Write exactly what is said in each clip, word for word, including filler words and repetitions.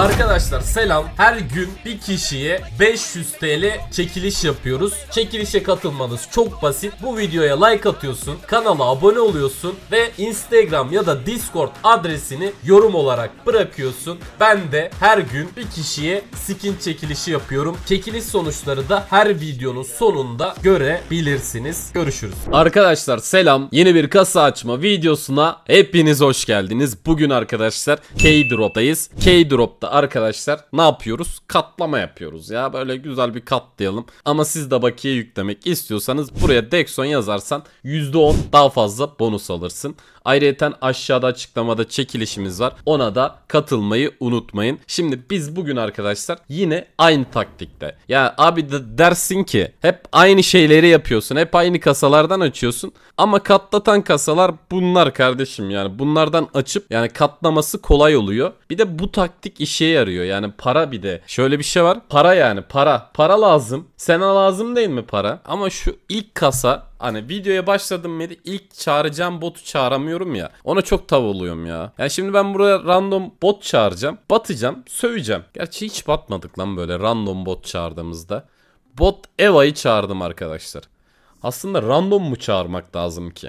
Arkadaşlar selam. Her gün bir kişiye beş yüz TL çekiliş yapıyoruz. Çekilişe katılmanız çok basit. Bu videoya like atıyorsun, kanala abone oluyorsun ve Instagram ya da Discord adresini yorum olarak bırakıyorsun. Ben de her gün bir kişiye skin çekilişi yapıyorum. Çekiliş sonuçları da her videonun sonunda görebilirsiniz. Görüşürüz. Arkadaşlar selam. Yeni bir kasa açma videosuna hepiniz hoş geldiniz. Bugün arkadaşlar Keydrop'tayız. Keydrop'ta arkadaşlar ne yapıyoruz? Katlama yapıyoruz ya. Böyle güzel bir katlayalım. Ama siz de bakiye yüklemek istiyorsanız buraya Dexon yazarsan yüzde on daha fazla bonus alırsın. Ayrıca aşağıda açıklamada çekilişimiz var. Ona da katılmayı unutmayın. Şimdi biz bugün arkadaşlar yine aynı taktikte. Ya abi de dersin ki hep aynı şeyleri yapıyorsun. Hep aynı kasalardan açıyorsun. Ama katlatan kasalar bunlar kardeşim yani. Bunlardan açıp yani katlaması kolay oluyor. Bir de bu taktik işe yarıyor. Yani para bir de. Şöyle bir şey var. Para yani para. Para lazım. Sana lazım değil mi para? Ama şu ilk kasa. Hani videoya başladım mıydı ilk çağıracağım botu çağıramıyorum ya. Ona çok tav oluyorum ya. Yani şimdi ben buraya random bot çağıracağım. Batacağım. Söveceğim. Gerçi hiç batmadık lan böyle random bot çağırdığımızda. Bot Eva'yı çağırdım arkadaşlar. Aslında random mu çağırmak lazım ki?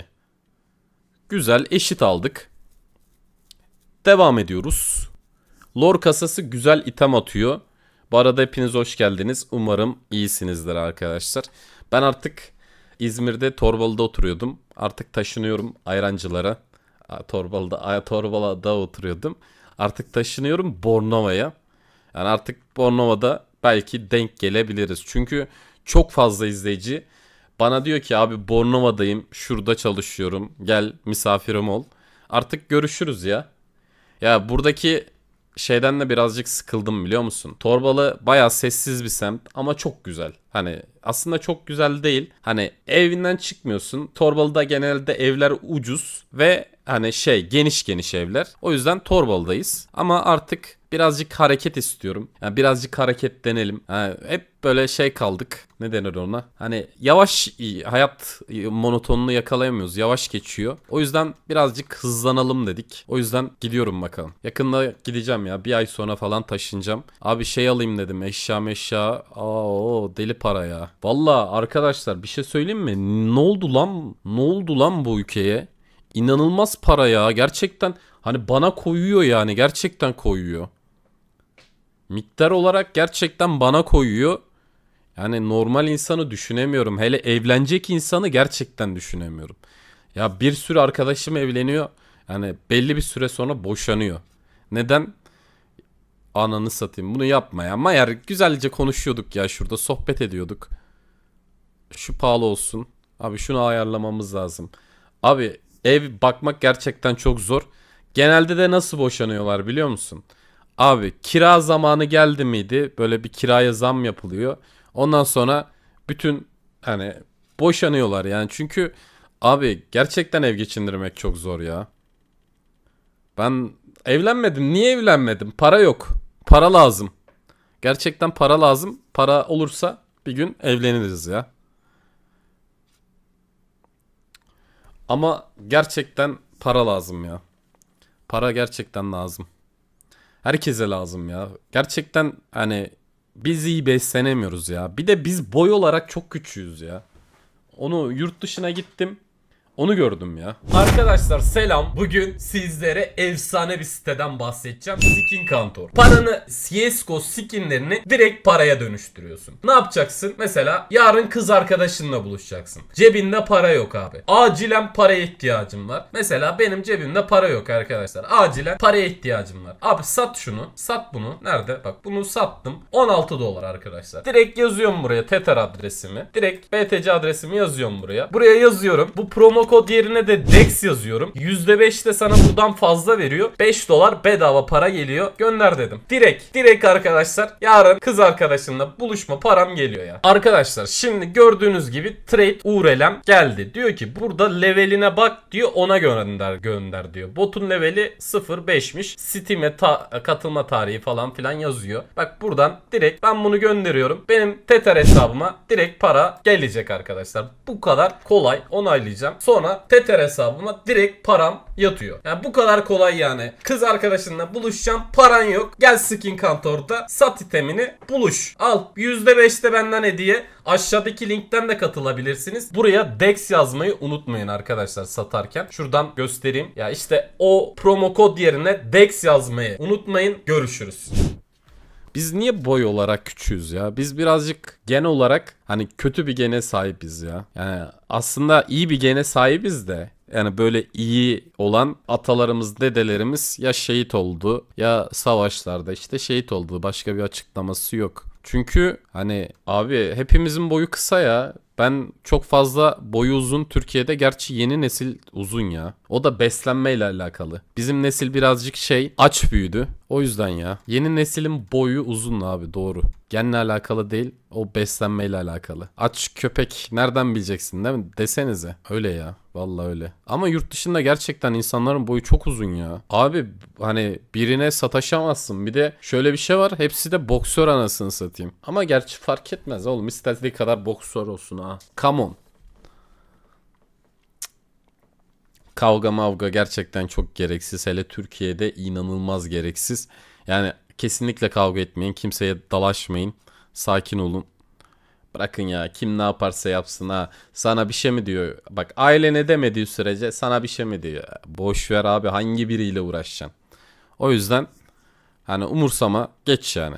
Güzel eşit aldık. Devam ediyoruz. Lore kasası güzel item atıyor. Bu arada hepiniz hoş geldiniz. Umarım iyisinizdir arkadaşlar. Ben artık... İzmir'de Torbalı'da oturuyordum. Artık taşınıyorum Ayrancılara. Torbalı'da, Torbalı'da oturuyordum. Artık taşınıyorum Bornova'ya. Yani artık Bornova'da belki denk gelebiliriz. Çünkü çok fazla izleyici bana diyor ki abi Bornova'dayım. Şurada çalışıyorum. Gel misafirim ol. Artık görüşürüz ya. Ya buradaki şeyden de birazcık sıkıldım biliyor musun? Torbalı bayağı sessiz bir semt ama çok güzel. Hani aslında çok güzel değil. Hani evinden çıkmıyorsun. Torbalı'da genelde evler ucuz ve hani şey geniş geniş evler. O yüzden Torbalı'dayız. Ama artık birazcık hareket istiyorum. Yani birazcık hareketlenelim. Yani hep böyle şey kaldık. Ne denir ona? Hani yavaş hayat monotonunu yakalayamıyoruz. Yavaş geçiyor. O yüzden birazcık hızlanalım dedik. O yüzden gidiyorum bakalım. Yakında gideceğim ya. Bir ay sonra falan taşınacağım. Abi şey alayım dedim. Eşya meşya. Aa, deli para ya. Valla arkadaşlar bir şey söyleyeyim mi? Ne oldu lan? Ne oldu lan bu ülkeye? İnanılmaz para ya. Gerçekten hani bana koyuyor yani. Gerçekten koyuyor. Miktar olarak gerçekten bana koyuyor. Yani normal insanı düşünemiyorum. Hele evlenecek insanı gerçekten düşünemiyorum. Ya bir sürü arkadaşım evleniyor. Yani belli bir süre sonra boşanıyor. Neden? Ananı satayım. Bunu yapma ya. Mayar güzelce konuşuyorduk ya şurada. Sohbet ediyorduk. Şu pahalı olsun. Abi şunu ayarlamamız lazım. Abi ev bakmak gerçekten çok zor. Genelde de nasıl boşanıyorlar biliyor musun? Abi kira zamanı geldi miydi? Böyle bir kiraya zam yapılıyor. Ondan sonra bütün hani boşanıyorlar yani. Çünkü abi gerçekten ev geçindirmek çok zor ya. Ben evlenmedim. Niye evlenmedim? Para yok. Para lazım. Gerçekten para lazım. Para olursa bir gün evleniriz ya. Ama gerçekten para lazım ya. Para gerçekten lazım. Herkese lazım ya. Gerçekten hani biz iyi beslenemiyoruz ya. Bir de biz boy olarak çok küçüğüz ya. Onu yurt dışına gittim. Onu gördüm ya. Arkadaşlar selam. Bugün sizlere efsane bir siteden bahsedeceğim. Skin Counter. Paranı C S G O skinlerini direkt paraya dönüştürüyorsun. Ne yapacaksın? Mesela yarın kız arkadaşınla buluşacaksın. Cebinde para yok abi. Acilen paraya ihtiyacım var. Mesela benim cebimde para yok arkadaşlar. Acilen paraya ihtiyacım var. Abi sat şunu. Sat bunu. Nerede? Bak bunu sattım. on altı dolar arkadaşlar. Direkt yazıyorum buraya Tether adresimi. Direkt B T C adresimi yazıyorum buraya. Buraya yazıyorum. Bu promo kod yerine de Dex yazıyorum. yüzde beş de sana buradan fazla veriyor. beş dolar bedava para geliyor. Gönder dedim. Direkt. Direkt arkadaşlar. Yarın kız arkadaşımla buluşma param geliyor ya. Arkadaşlar şimdi gördüğünüz gibi trade U R L'm geldi. Diyor ki burada leveline bak diyor. Ona gönder gönder diyor. Botun leveli sıfır beş'miş. Steam'e ta katılma tarihi falan filan yazıyor. Bak buradan direkt ben bunu gönderiyorum. Benim Tether hesabıma direkt para gelecek arkadaşlar. Bu kadar kolay. Onaylayacağım. Sonra sonra Tether hesabıma direkt param yatıyor. Yani bu kadar kolay yani. Kız arkadaşınla buluşacağım, paran yok, gel Skin Counter'da sat itemini, buluş, al. yüzde beşte benden hediye. Aşağıdaki linkten de katılabilirsiniz. Buraya Dex yazmayı unutmayın arkadaşlar satarken. Şuradan göstereyim. Ya işte o promo kod yerine Dex yazmayı unutmayın. Görüşürüz. Biz niye boy olarak küçüğüz ya? Biz birazcık gen olarak hani kötü bir gene sahibiz ya. Yani aslında iyi bir gene sahibiz de. Yani böyle iyi olan atalarımız, dedelerimiz ya şehit oldu ya savaşlarda işte şehit oldu. Başka bir açıklaması yok. Çünkü hani abi hepimizin boyu kısa ya. Ben çok fazla boyu uzun Türkiye'de, gerçi yeni nesil uzun ya. O da beslenmeyle alakalı. Bizim nesil birazcık şey, aç büyüdü. O yüzden ya. Yeni neslin boyu uzun abi, doğru. Genle alakalı değil, o beslenmeyle alakalı. Aç köpek nereden bileceksin değil mi? Desenize. Öyle ya. Vallahi öyle. Ama yurt dışında gerçekten insanların boyu çok uzun ya. Abi hani birine sataşamazsın. Bir de şöyle bir şey var. Hepsi de boksör anasını satayım. Ama gerçi fark etmez oğlum. İstediği kadar boksör olsun ha. Come on. Kavga mavga gerçekten çok gereksiz. Hele Türkiye'de inanılmaz gereksiz. Yani kesinlikle kavga etmeyin. Kimseye dalaşmayın. Sakin olun. Bırakın ya, kim ne yaparsa yapsın ha. Sana bir şey mi diyor? Bak, aile ne demediği sürece sana bir şey mi diyor? Boş ver abi, hangi biriyle uğraşacaksın? O yüzden hani umursama, geç yani.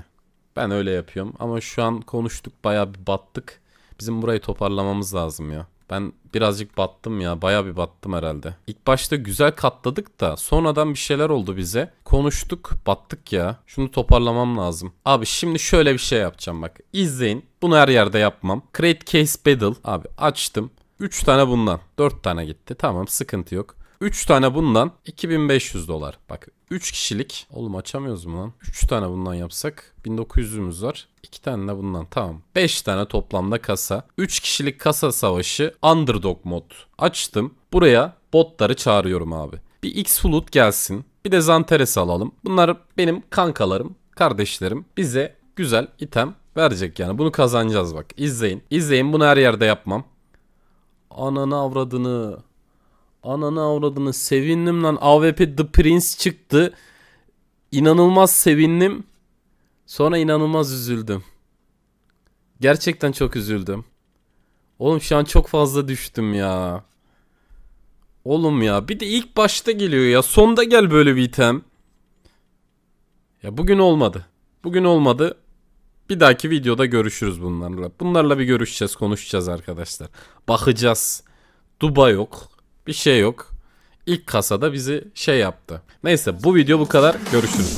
Ben öyle yapıyorum ama şu an konuştuk, bayağı bir battık. Bizim burayı toparlamamız lazım ya. Ben birazcık battım ya, bayağı bir battım herhalde. İlk başta güzel katladık da sonradan bir şeyler oldu bize. Konuştuk, battık ya. Şunu toparlamam lazım. Abi şimdi şöyle bir şey yapacağım bak. İzleyin. Bunu her yerde yapmam. Create Case Battle. Abi açtım. üç tane bundan. dört tane gitti. Tamam, sıkıntı yok. üç tane bundan iki bin beş yüz dolar. Bak üç kişilik. Oğlum açamıyoruz mu lan? üç tane bundan yapsak bin dokuz yüzümüz var. iki tane de bundan, tamam. beş tane toplamda kasa. üç kişilik kasa savaşı underdog mod açtım. Buraya botları çağırıyorum abi. Bir X-Flut gelsin. Bir de Zanteres alalım. Bunlar benim kankalarım, kardeşlerim. Bize güzel item verecek yani. Bunu kazanacağız bak. İzleyin. İzleyin, bunu her yerde yapmam. Ananı avradını... Ananı avradını sevindim lan. A W P The Prince çıktı. İnanılmaz sevindim. Sonra inanılmaz üzüldüm. Gerçekten çok üzüldüm. Oğlum şu an çok fazla düştüm ya. Oğlum ya, bir de ilk başta geliyor ya. Sonda gel böyle bir item. Ya bugün olmadı. Bugün olmadı. Bir dahaki videoda görüşürüz bunlarla. Bunlarla bir görüşeceğiz, konuşacağız arkadaşlar. Bakacağız. Duba yok. Bir şey yok. İlk kasada bizi şey yaptı. Neyse, bu video bu kadar. Görüşürüz.